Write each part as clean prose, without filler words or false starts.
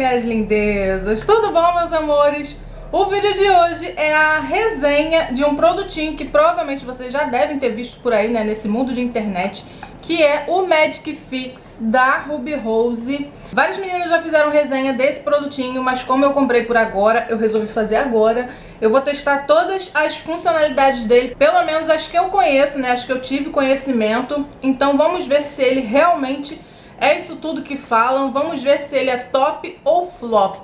minhas lindezas! Tudo bom, meus amores? O vídeo de hoje é a resenha de um produtinho que provavelmente vocês já devem ter visto por aí, né, nesse mundo de internet, que é o Magic Fix da Ruby Rose. Várias meninas já fizeram resenha desse produtinho, mas como eu comprei por agora, eu resolvi fazer agora. Eu vou testar todas as funcionalidades dele, pelo menos as que eu conheço, né, as que eu tive conhecimento. Então vamos ver se ele realmente é isso tudo que falam, vamos ver se ele é top ou flop.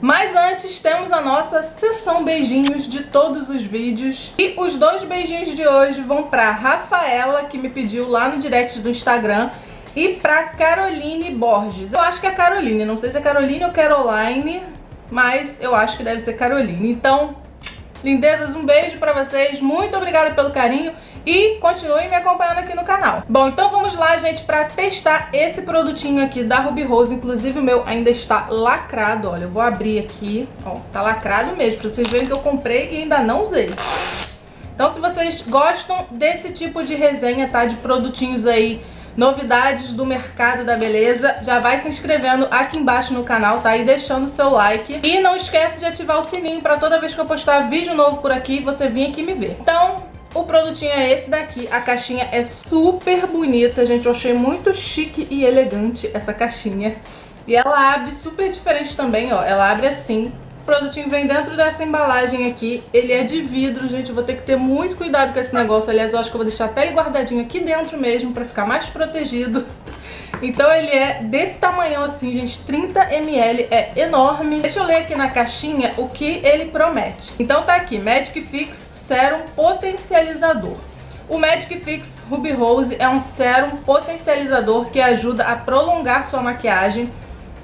Mas antes, temos a nossa sessão beijinhos de todos os vídeos. E os dois beijinhos de hoje vão pra Rafaela, que me pediu lá no direct do Instagram, e pra Caroline Borges. Eu acho que é Caroline, não sei se é Caroline ou Caroline, mas eu acho que deve ser Caroline. Então, lindezas, um beijo pra vocês, muito obrigada pelo carinho e continuem me acompanhando aqui no canal. Bom, então vamos lá, gente, pra testar esse produtinho aqui da Ruby Rose. Inclusive o meu ainda está lacrado, olha, eu vou abrir aqui, ó, tá lacrado mesmo, pra vocês verem que eu comprei e ainda não usei. Então se vocês gostam desse tipo de resenha, tá, de produtinhos aí, novidades do mercado da beleza, já vai se inscrevendo aqui embaixo no canal, tá? E deixando o seu like. E não esquece de ativar o sininho pra toda vez que eu postar vídeo novo por aqui, você vir aqui me ver. Então, o produtinho é esse daqui. A caixinha é super bonita, gente. Eu achei muito chique e elegante essa caixinha. E ela abre super diferente também, ó. Ela abre assim. O produtinho vem dentro dessa embalagem aqui. Ele é de vidro, gente. Eu vou ter que ter muito cuidado com esse negócio. Aliás, eu acho que eu vou deixar até ele guardadinho aqui dentro mesmo, pra ficar mais protegido. Então ele é desse tamanho assim, gente. 30 ml, é enorme. Deixa eu ler aqui na caixinha o que ele promete. Então tá aqui, Magic Fix Sérum Potencializador. O Magic Fix Ruby Rose é um sérum potencializador que ajuda a prolongar sua maquiagem,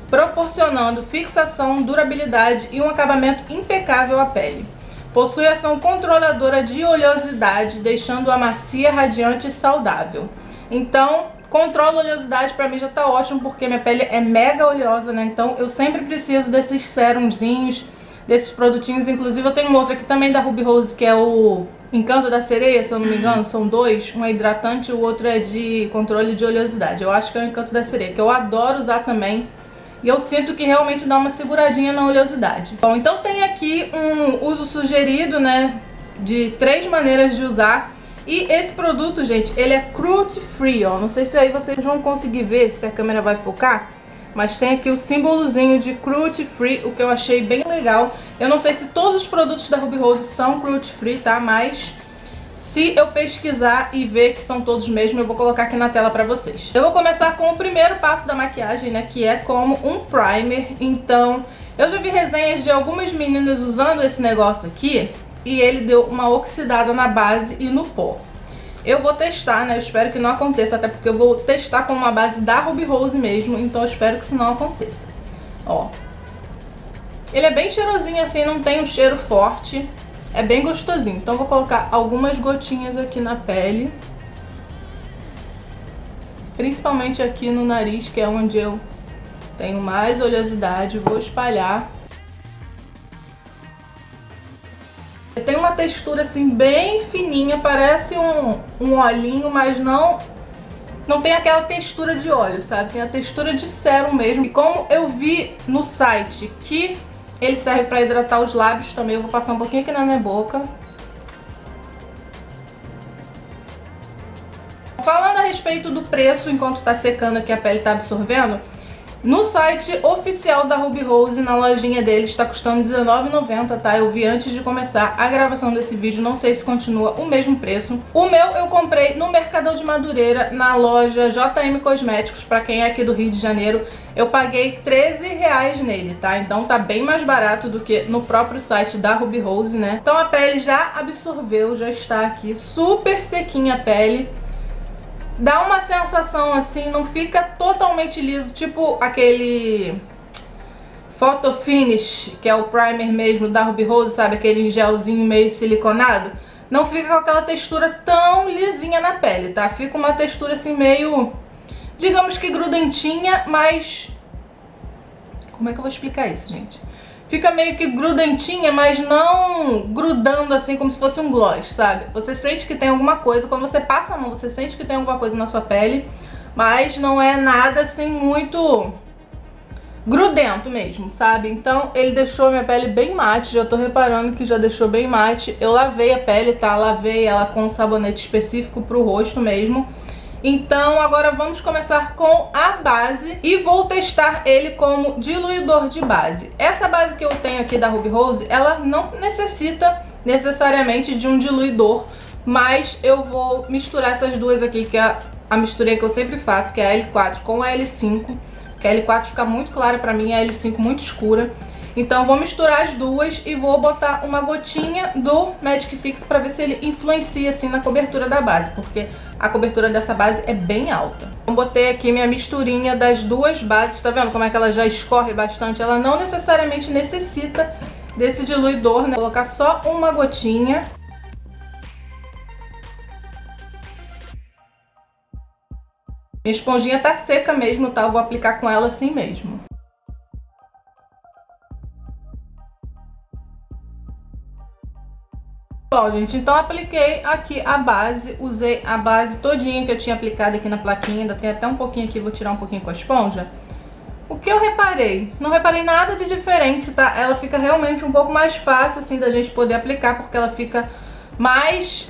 proporcionando fixação, durabilidade e um acabamento impecável à pele. Possui ação controladora de oleosidade, deixando-a macia, radiante e saudável. Então, controla a oleosidade pra mim já tá ótimo, porque minha pele é mega oleosa, né? Então eu sempre preciso desses serumzinhos, desses produtinhos. Inclusive eu tenho um outro aqui também da Ruby Rose, que é o Encanto da Sereia, se eu não me engano. São dois, um é hidratante e o outro é de controle de oleosidade. Eu acho que é o Encanto da Sereia, que eu adoro usar também. E eu sinto que realmente dá uma seguradinha na oleosidade. Bom, então tem aqui um uso sugerido, né, de 3 maneiras de usar. E esse produto, gente, ele é cruelty free, ó. Não sei se aí vocês vão conseguir ver, se a câmera vai focar, mas tem aqui o símbolozinho de cruelty free, o que eu achei bem legal. Eu não sei se todos os produtos da Ruby Rose são cruelty free, tá? Mas se eu pesquisar e ver que são todos mesmo, eu vou colocar aqui na tela pra vocês. Eu vou começar com o primeiro passo da maquiagem, né, que é como um primer. Então, eu já vi resenhas de algumas meninas usando esse negócio aqui e ele deu uma oxidada na base e no pó. Eu vou testar, né, eu espero que não aconteça, até porque eu vou testar com uma base da Ruby Rose mesmo, então eu espero que isso não aconteça. Ó, ele é bem cheirosinho assim, não tem um cheiro forte. É bem gostosinho, então vou colocar algumas gotinhas aqui na pele, principalmente aqui no nariz, que é onde eu tenho mais oleosidade. Vou espalhar. Tem uma textura assim bem fininha, parece um olhinho, mas não tem aquela textura de óleo, sabe? Tem a textura de sérum mesmo. E como eu vi no site que ele serve pra hidratar os lábios também, eu vou passar um pouquinho aqui na minha boca. Falando a respeito do preço, enquanto tá secando aqui, a pele tá absorvendo, no site oficial da Ruby Rose, na lojinha deles, tá custando R$19,90, tá? Eu vi antes de começar a gravação desse vídeo, não sei se continua o mesmo preço. O meu eu comprei no Mercadão de Madureira, na loja JM Cosméticos, pra quem é aqui do Rio de Janeiro. Eu paguei R$13 nele, tá? Então tá bem mais barato do que no próprio site da Ruby Rose, né? Então a pele já absorveu, já está aqui super sequinha a pele. Dá uma sensação assim, não fica totalmente liso, tipo aquele Photo Finish, que é o primer mesmo da Ruby Rose, sabe? Aquele gelzinho meio siliconado. Não fica com aquela textura tão lisinha na pele, tá? Fica uma textura assim meio, digamos que grudentinha, mas como é que eu vou explicar isso, gente? Fica meio que grudentinha, mas não grudando assim como se fosse um gloss, sabe? Você sente que tem alguma coisa, quando você passa a mão, você sente que tem alguma coisa na sua pele, mas não é nada assim muito grudento mesmo, sabe? Então ele deixou a minha pele bem mate, já tô reparando que já deixou bem mate. Eu lavei a pele, tá? Lavei ela com um sabonete específico pro rosto mesmo. Então agora vamos começar com a base e vou testar ele como diluidor de base. Essa base que eu tenho aqui da Ruby Rose, ela não necessita necessariamente de um diluidor, mas eu vou misturar essas duas aqui, que é a misturinha que eu sempre faço, que é a L4 com a L5, que a L4 fica muito clara pra mim, a L5 muito escura. Então vou misturar as duas e vou botar uma gotinha do Magic Fix pra ver se ele influencia assim na cobertura da base, porque a cobertura dessa base é bem alta. Então botei aqui minha misturinha das duas bases, tá vendo como é que ela já escorre bastante? Ela não necessariamente necessita desse diluidor, né? Vou colocar só uma gotinha. Minha esponjinha tá seca mesmo, tá? Eu vou aplicar com ela assim mesmo. Bom, gente, então apliquei aqui a base, usei a base todinha que eu tinha aplicado aqui na plaquinha, ainda tem até um pouquinho aqui, vou tirar um pouquinho com a esponja. O que eu reparei? Não reparei nada de diferente, tá? Ela fica realmente um pouco mais fácil, assim, da gente poder aplicar, porque ela fica mais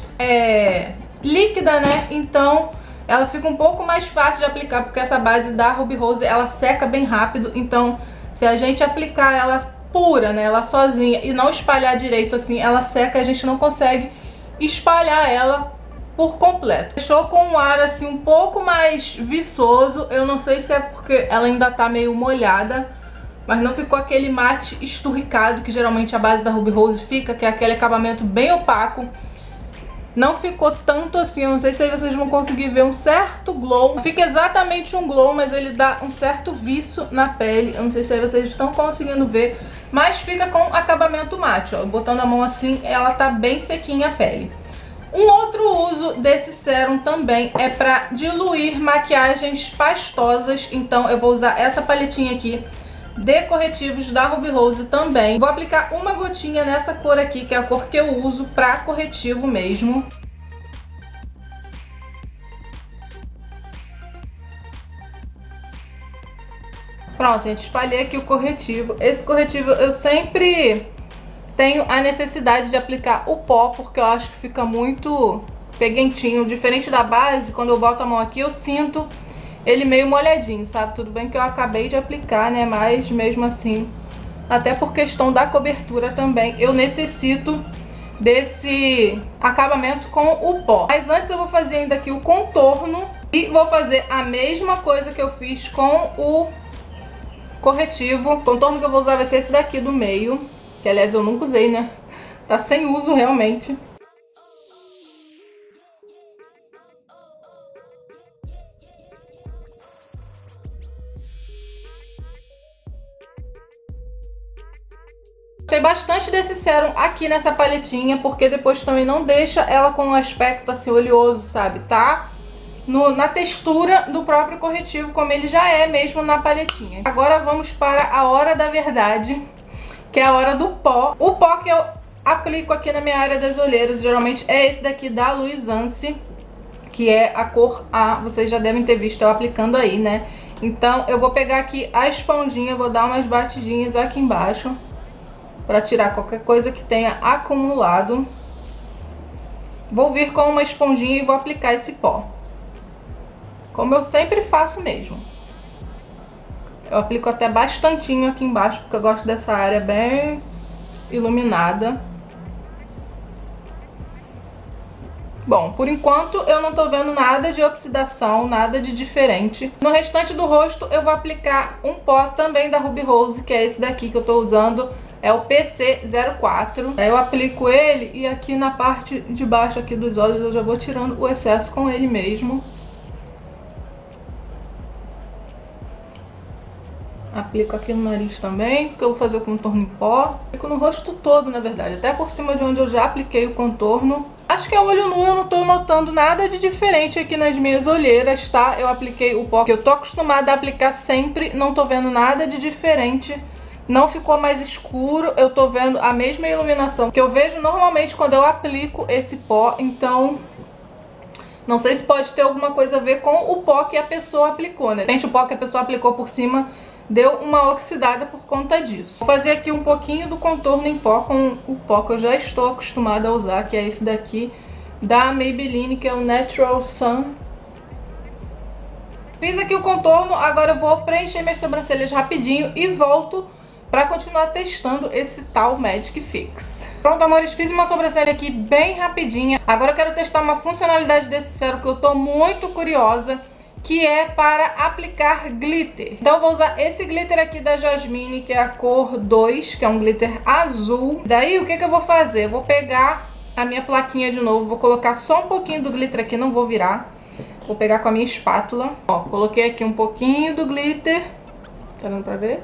líquida, né? Então ela fica um pouco mais fácil de aplicar, porque essa base da Ruby Rose, ela seca bem rápido, então se a gente aplicar ela pura, né, ela sozinha, e não espalhar direito assim, ela seca, a gente não consegue espalhar ela por completo. Deixou com um ar assim um pouco mais viçoso, eu não sei se é porque ela ainda tá meio molhada, mas não ficou aquele mate esturricado que geralmente a base da Ruby Rose fica, que é aquele acabamento bem opaco. Não ficou tanto assim, eu não sei se aí vocês vão conseguir ver um certo glow. Fica exatamente um glow, mas ele dá um certo viço na pele. Eu não sei se aí vocês estão conseguindo ver, mas fica com acabamento mate, ó. Botando a mão assim, ela tá bem sequinha a pele. Um outro uso desse sérum também é pra diluir maquiagens pastosas. Então eu vou usar essa paletinha aqui de corretivos da Ruby Rose também. Vou aplicar uma gotinha nessa cor aqui, que é a cor que eu uso pra corretivo mesmo. Pronto, gente, espalhei aqui o corretivo. Esse corretivo eu sempre tenho a necessidade de aplicar o pó, porque eu acho que fica muito peguentinho. Diferente da base, quando eu boto a mão aqui, eu sinto ele meio molhadinho, sabe? Tudo bem que eu acabei de aplicar, né? Mas mesmo assim, até por questão da cobertura também, eu necessito desse acabamento com o pó. Mas antes eu vou fazer ainda aqui o contorno e vou fazer a mesma coisa que eu fiz com o corretivo. O contorno que eu vou usar vai ser esse daqui do meio, que aliás eu nunca usei, né? Tá sem uso realmente. Gostei bastante desse sérum aqui nessa paletinha, porque depois também não deixa ela com um aspecto assim oleoso, sabe? Tá na textura do próprio corretivo, como ele já é mesmo na paletinha. Agora vamos para a hora da verdade, que é a hora do pó. O pó que eu aplico aqui na minha área das olheiras, geralmente é esse daqui da Louisance, que é a cor A. Vocês já devem ter visto eu aplicando aí, né? Então eu vou pegar aqui a esponjinha, vou dar umas batidinhas aqui embaixo pra tirar qualquer coisa que tenha acumulado. Vou vir com uma esponjinha e vou aplicar esse pó, como eu sempre faço mesmo. Eu aplico até bastantinho aqui embaixo, porque eu gosto dessa área bem iluminada. Bom, por enquanto eu não tô vendo nada de oxidação, nada de diferente. No restante do rosto eu vou aplicar um pó também da Ruby Rose, que é esse daqui que eu tô usando, é o PC04. Aí eu aplico ele e aqui na parte de baixo aqui dos olhos eu já vou tirando o excesso com ele mesmo. Aplico aqui no nariz também, porque eu vou fazer o contorno em pó. Aplico no rosto todo, na verdade, até por cima de onde eu já apliquei o contorno. Acho que a olho nu eu não tô notando nada de diferente aqui nas minhas olheiras, tá? Eu apliquei o pó que eu tô acostumada a aplicar sempre, não tô vendo nada de diferente. Não ficou mais escuro, eu tô vendo a mesma iluminação que eu vejo normalmente quando eu aplico esse pó. Então, não sei se pode ter alguma coisa a ver com o pó que a pessoa aplicou, né? De repente o pó que a pessoa aplicou por cima deu uma oxidada por conta disso. Vou fazer aqui um pouquinho do contorno em pó, com o pó que eu já estou acostumada a usar, que é esse daqui da Maybelline, que é o Natural Sun. Fiz aqui o contorno, agora eu vou preencher minhas sobrancelhas rapidinho e volto pra continuar testando esse tal Magic Fix. Pronto, amores, fiz uma sobrancelha aqui bem rapidinha. Agora eu quero testar uma funcionalidade desse sérum que eu tô muito curiosa, que é para aplicar glitter. Então eu vou usar esse glitter aqui da Jasmine, que é a cor 2, que é um glitter azul. Daí o que que eu vou fazer? Eu vou pegar a minha plaquinha de novo, vou colocar só um pouquinho do glitter aqui, não vou virar. Vou pegar com a minha espátula. Ó, coloquei aqui um pouquinho do glitter. Tá dando pra ver?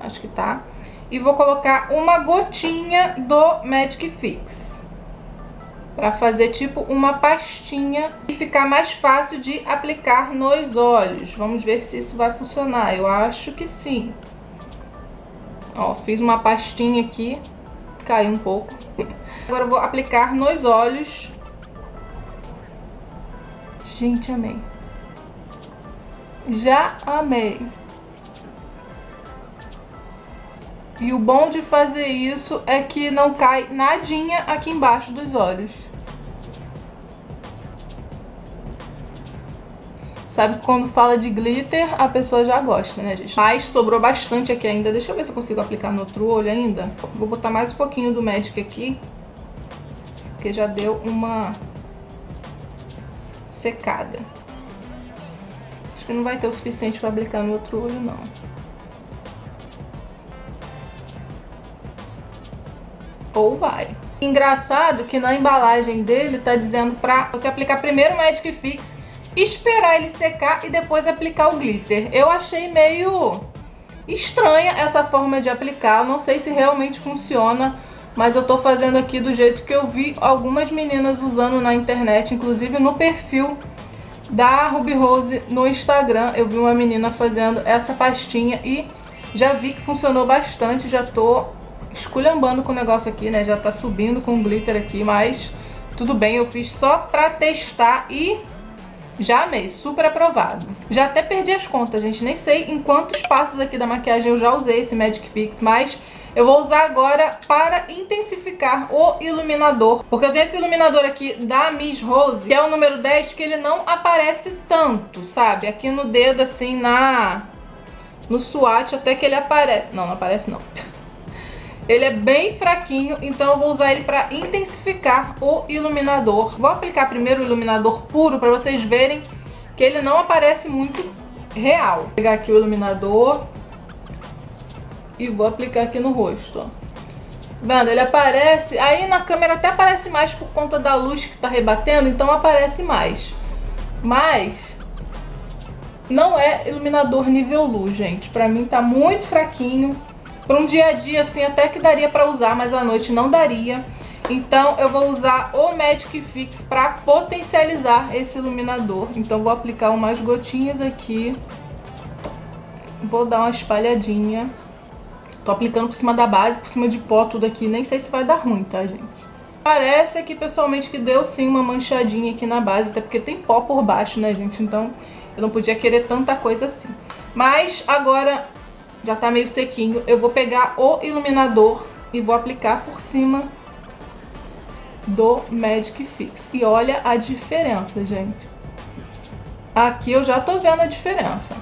Acho que tá. E vou colocar uma gotinha do Magic Fix, pra fazer tipo uma pastinha e ficar mais fácil de aplicar nos olhos. Vamos ver se isso vai funcionar. Eu acho que sim. Ó, fiz uma pastinha aqui. Caiu um pouco. Agora eu vou aplicar nos olhos. Gente, amei. Já amei. E o bom de fazer isso é que não cai nadinha aqui embaixo dos olhos. Sabe quando fala de glitter, a pessoa já gosta, né, gente? Mas sobrou bastante aqui ainda. Deixa eu ver se eu consigo aplicar no outro olho ainda. Vou botar mais um pouquinho do Magic aqui, porque já deu uma secada. Acho que não vai ter o suficiente pra aplicar no outro olho, não. Ou vai. Engraçado que na embalagem dele tá dizendo pra você aplicar primeiro o Magic Fix, esperar ele secar e depois aplicar o glitter. Eu achei meio estranha essa forma de aplicar. Eu não sei se realmente funciona, mas eu tô fazendo aqui do jeito que eu vi algumas meninas usando na internet, inclusive no perfil da Ruby Rose no Instagram. Eu vi uma menina fazendo essa pastinha e já vi que funcionou bastante. Já tô esculhambando com o negócio aqui, né? Já tá subindo com o glitter aqui, mas tudo bem, eu fiz só pra testar e já amei, super aprovado. Já até perdi as contas, gente. Nem sei em quantos passos aqui da maquiagem eu já usei esse Magic Fix, mas eu vou usar agora para intensificar o iluminador, porque eu tenho esse iluminador aqui da Miss Rose, que é o número 10, que ele não aparece tanto, sabe? Aqui no dedo, assim, no swatch, até que ele aparece. Não, não aparece não. Ele é bem fraquinho, então eu vou usar ele para intensificar o iluminador. Vou aplicar primeiro o iluminador puro para vocês verem que ele não aparece muito real. Vou pegar aqui o iluminador e vou aplicar aqui no rosto, ó. Tá vendo? Ele aparece, aí na câmera até aparece mais por conta da luz que tá rebatendo, então aparece mais. Mas não é iluminador nível luz, gente. Pra mim tá muito fraquinho. Para um dia a dia, assim, até que daria para usar, mas à noite não daria. Então eu vou usar o Magic Fix para potencializar esse iluminador. Então vou aplicar umas gotinhas aqui. Vou dar uma espalhadinha. Tô aplicando por cima da base, por cima de pó, tudo aqui. Nem sei se vai dar ruim, tá, gente? Parece aqui, pessoalmente, que deu sim uma manchadinha aqui na base, até porque tem pó por baixo, né, gente? Então eu não podia querer tanta coisa assim. Mas agora já tá meio sequinho, eu vou pegar o iluminador e vou aplicar por cima do Magic Fix. E olha a diferença, gente. Aqui eu já tô vendo a diferença.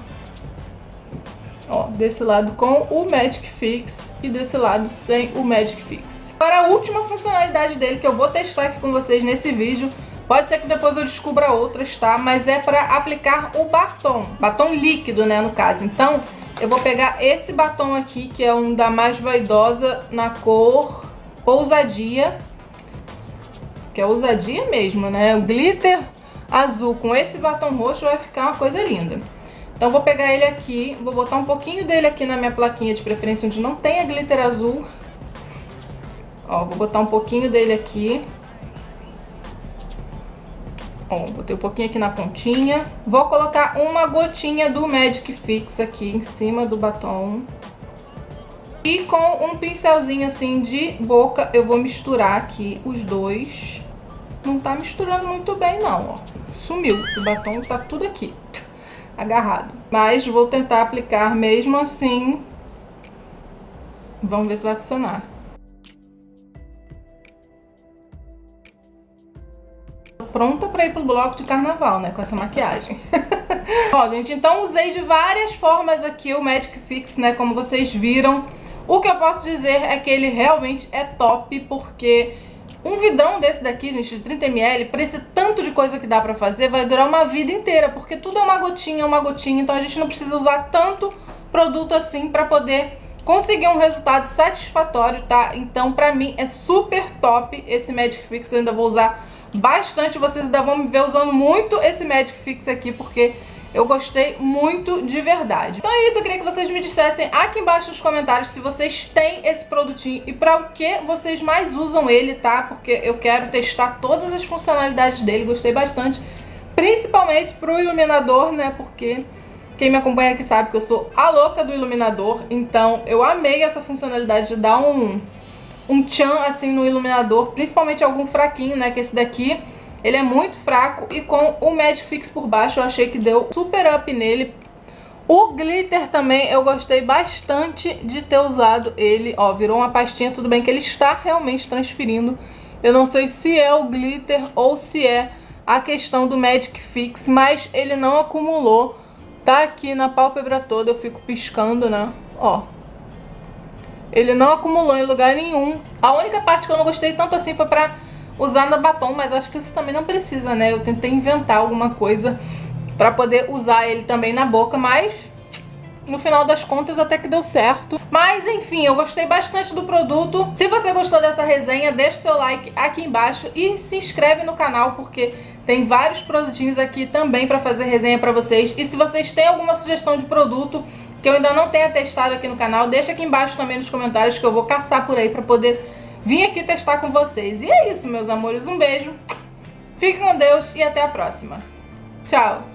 Ó, desse lado com o Magic Fix e desse lado sem o Magic Fix. Agora a última funcionalidade dele que eu vou testar aqui com vocês nesse vídeo. Pode ser que depois eu descubra outras, tá? Mas é pra aplicar o batom. Batom líquido, né, no caso. Então eu vou pegar esse batom aqui, que é um da Mais Vaidosa, na cor Ousadia. Que é ousadia mesmo, né? O glitter azul com esse batom roxo vai ficar uma coisa linda. Então vou pegar ele aqui, vou botar um pouquinho dele aqui na minha plaquinha, de preferência onde não tenha glitter azul. Ó, vou botar um pouquinho dele aqui. Ó, botei um pouquinho aqui na pontinha. Vou colocar uma gotinha do Magic Fix aqui em cima do batom. E com um pincelzinho assim de boca eu vou misturar aqui os dois. Não tá misturando muito bem não, ó. Sumiu, o batom tá tudo aqui. agarrado. Mas vou tentar aplicar mesmo assim. Vamos ver se vai funcionar. Pronta pra ir pro bloco de carnaval, né? Com essa maquiagem. Ó, gente, então usei de várias formas aqui o Magic Fix, né? Como vocês viram. O que eu posso dizer é que ele realmente é top, porque um vidão desse daqui, gente, de 30 ml, pra esse tanto de coisa que dá pra fazer, vai durar uma vida inteira, porque tudo é uma gotinha, então a gente não precisa usar tanto produto assim pra poder conseguir um resultado satisfatório, tá? Então pra mim é super top esse Magic Fix, eu ainda vou usar bastante, vocês ainda vão me ver usando muito esse Magic Fix aqui, porque eu gostei muito de verdade. Então é isso, eu queria que vocês me dissessem aqui embaixo nos comentários se vocês têm esse produtinho e pra o que vocês mais usam ele, tá? Porque eu quero testar todas as funcionalidades dele, gostei bastante, principalmente pro iluminador, né? Porque quem me acompanha aqui sabe que eu sou a louca do iluminador, então eu amei essa funcionalidade de dar um tchan assim no iluminador, principalmente algum fraquinho, né? Que esse daqui... ele é muito fraco e com o Magic Fix por baixo eu achei que deu super up nele. O glitter também eu gostei bastante de ter usado ele. Ó, virou uma pastinha, tudo bem que ele está realmente transferindo. Eu não sei se é o glitter ou se é a questão do Magic Fix, mas ele não acumulou. Tá aqui na pálpebra toda, eu fico piscando, né? Ó. Ele não acumulou em lugar nenhum. A única parte que eu não gostei tanto assim foi pra... usar no batom, mas acho que isso também não precisa, né? Eu tentei inventar alguma coisa pra poder usar ele também na boca, mas no final das contas até que deu certo. Mas enfim, eu gostei bastante do produto. Se você gostou dessa resenha, deixa o seu like aqui embaixo e se inscreve no canal, porque tem vários produtinhos aqui também pra fazer resenha pra vocês. E se vocês têm alguma sugestão de produto que eu ainda não tenha testado aqui no canal, deixa aqui embaixo também nos comentários que eu vou caçar por aí pra poder... vim aqui testar com vocês. E é isso, meus amores. Um beijo, fiquem com Deus e até a próxima. Tchau!